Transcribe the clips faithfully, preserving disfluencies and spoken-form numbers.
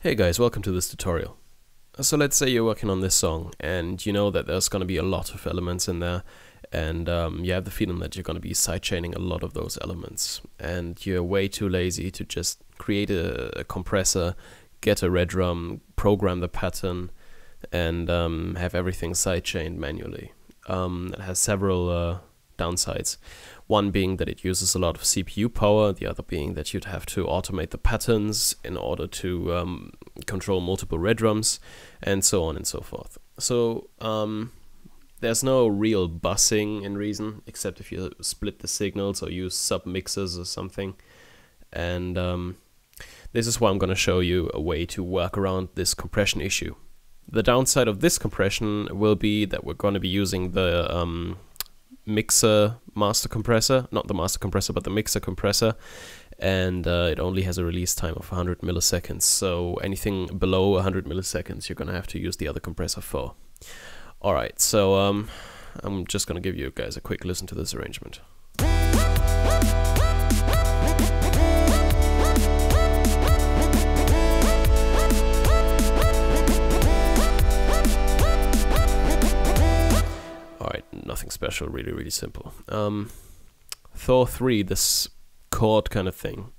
Hey guys, welcome to this tutorial. So let's say you're working on this song and you know that there's going to be a lot of elements in there, and um, you have the feeling that you're going to be sidechaining a lot of those elements, and you're way too lazy to just create a, a compressor, get a ReDrum, program the pattern, and um, have everything sidechained manually. Um, it has several uh, downsides. One being that it uses a lot of C P U power, the other being that you'd have to automate the patterns in order to um, control multiple ReDrums, and so on and so forth. So um, there's no real bussing in Reason, except if you split the signals or use submixers or something. And um, this is why I'm going to show you a way to work around this compression issue. The downside of this compression will be that we're going to be using the um, mixer master compressor, not the master compressor, but the mixer compressor, and uh, it only has a release time of one hundred milliseconds, so anything below one hundred milliseconds you're gonna have to use the other compressor for. Alright, so um, I'm just gonna give you guys a quick listen to this arrangement. Nothing special, really, really simple. Um, Thor three, this chord kind of thing,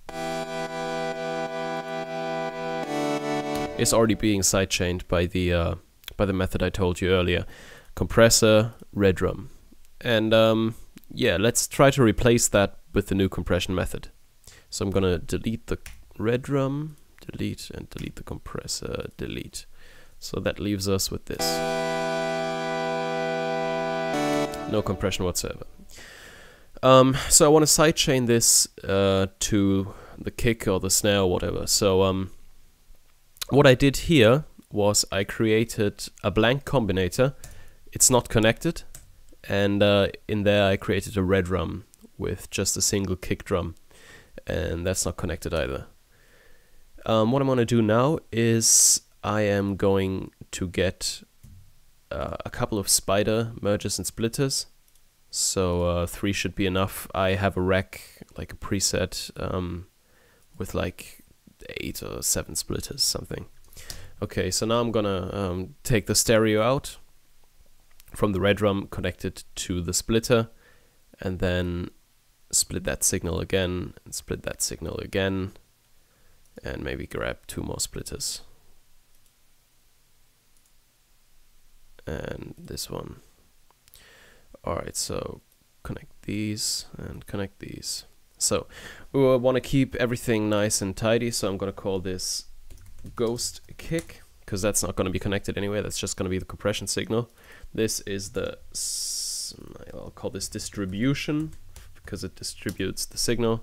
is already being sidechained by the uh, by the method I told you earlier: compressor, ReDrum, and um, yeah, let's try to replace that with the new compression method. So I'm gonna delete the ReDrum, delete, and delete the compressor, delete. So that leaves us with this. No compression whatsoever. Um, so I want to sidechain this uh, to the kick or the snare or whatever. So um, what I did here was I created a blank combinator. It's not connected, and uh, in there I created a ReDrum with just a single kick drum, and that's not connected either. Um, what I'm going to do now is I am going to get Uh, a couple of spider mergers and splitters, so uh, three should be enough. I have a rack, like a preset, um, with like eight or seven splitters, something. Okay, so now I'm gonna um, take the stereo out from the ReDrum, connect it to the splitter, and then split that signal again, and split that signal again, and maybe grab two more splitters. And this one. Alright, so connect these and connect these. So we want to keep everything nice and tidy, so I'm going to call this ghost kick, because that's not going to be connected anyway, that's just going to be the compression signal. This is the, I'll call this distribution, because it distributes the signal.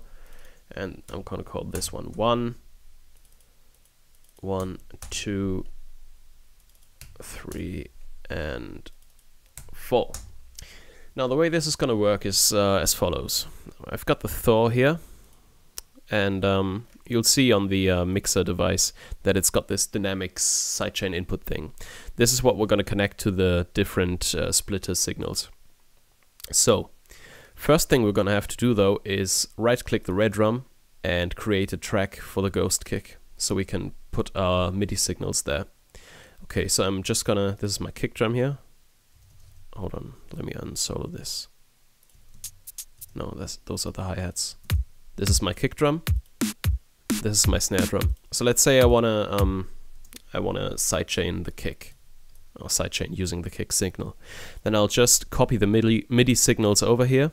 And I'm going to call this one one, one, two, three, and four. Now the way this is going to work is uh, as follows. I've got the Thor here, and um, you'll see on the uh, mixer device that it's got this dynamic sidechain input thing. This is what we're going to connect to the different uh, splitter signals. So first thing we're going to have to do though is right click the ReDrum and create a track for the ghost kick, so we can put our MIDI signals there. Okay, so I'm just gonna, this is my kick drum here. Hold on, let me unsolo this. No, that's, those are the hi-hats. This is my kick drum. This is my snare drum. So let's say I wanna um I wanna sidechain the kick, or sidechain using the kick signal. Then I'll just copy the MIDI MIDI signals over here,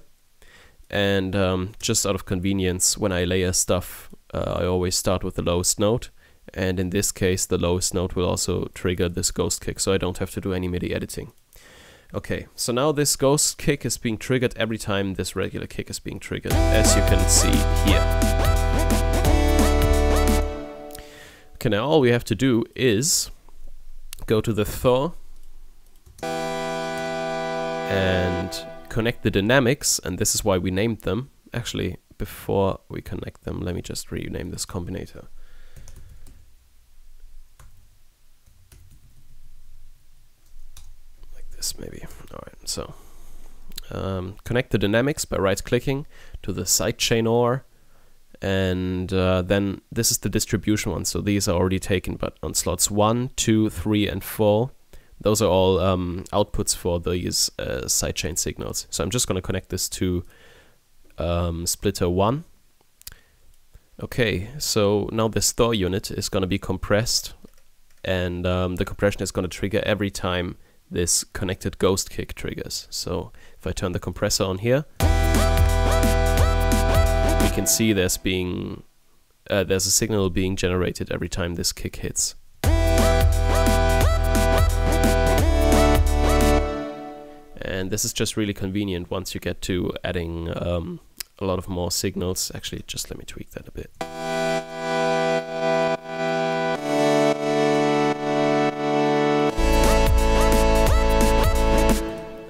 and um, just out of convenience, when I layer stuff, uh, I always start with the lowest note. And in this case, the lowest note will also trigger this ghost kick, so I don't have to do any MIDI editing. Okay, so now this ghost kick is being triggered every time this regular kick is being triggered, as you can see here. Okay, now all we have to do is go to the Thor and connect the dynamics, and this is why we named them. Actually, before we connect them, let me just rename this combinator. Maybe. Alright, so um, connect the dynamics by right clicking to the sidechainer And uh, then this is the distribution one, so these are already taken, but on slots one, two, three, and four, those are all um, outputs for these uh, sidechain signals. So I'm just going to connect this to um, splitter one. Okay, so now this Thor unit is going to be compressed, and um, the compression is going to trigger every time this connected ghost kick triggers. So if I turn the compressor on here, we can see there's being uh, there's a signal being generated every time this kick hits. And this is just really convenient once you get to adding um, a lot of more signals. Actually, just let me tweak that a bit.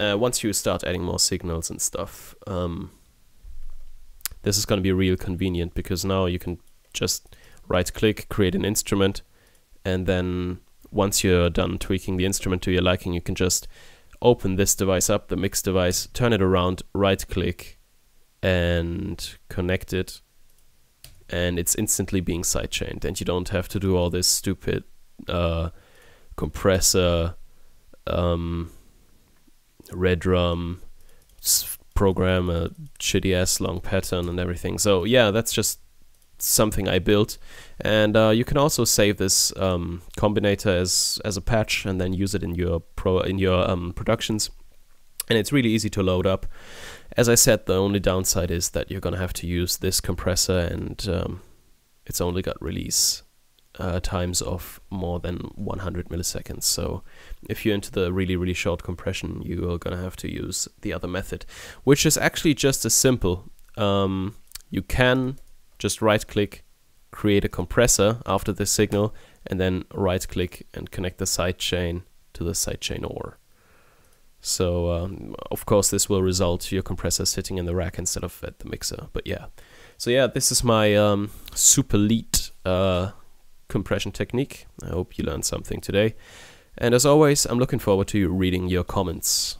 Uh, once you start adding more signals and stuff, um, this is going to be real convenient, because now you can just right-click, create an instrument, and then once you're done tweaking the instrument to your liking, you can just open this device up, the mix device, turn it around, right-click, and connect it, and it's instantly being sidechained, and you don't have to do all this stupid uh, compressor, um, ReDrum program, a shitty ass long pattern and everything. So yeah, that's just something I built, and uh, you can also save this um, combinator as as a patch and then use it in your pro in your um, productions. And it's really easy to load up. As I said, the only downside is that you're going to have to use this compressor, and um, it's only got release uh, times of more than one hundred milliseconds. So if you're into the really, really short compression, you are going to have to use the other method, which is actually just as simple. Um, you can just right-click, create a compressor after this signal, and then right-click and connect the sidechain to the sidechain O R. So, um, of course, this will result to your compressor sitting in the rack instead of at the mixer, but yeah. So yeah, this is my um, super elite uh, compression technique. I hope you learned something today. And as always, I'm looking forward to reading your comments.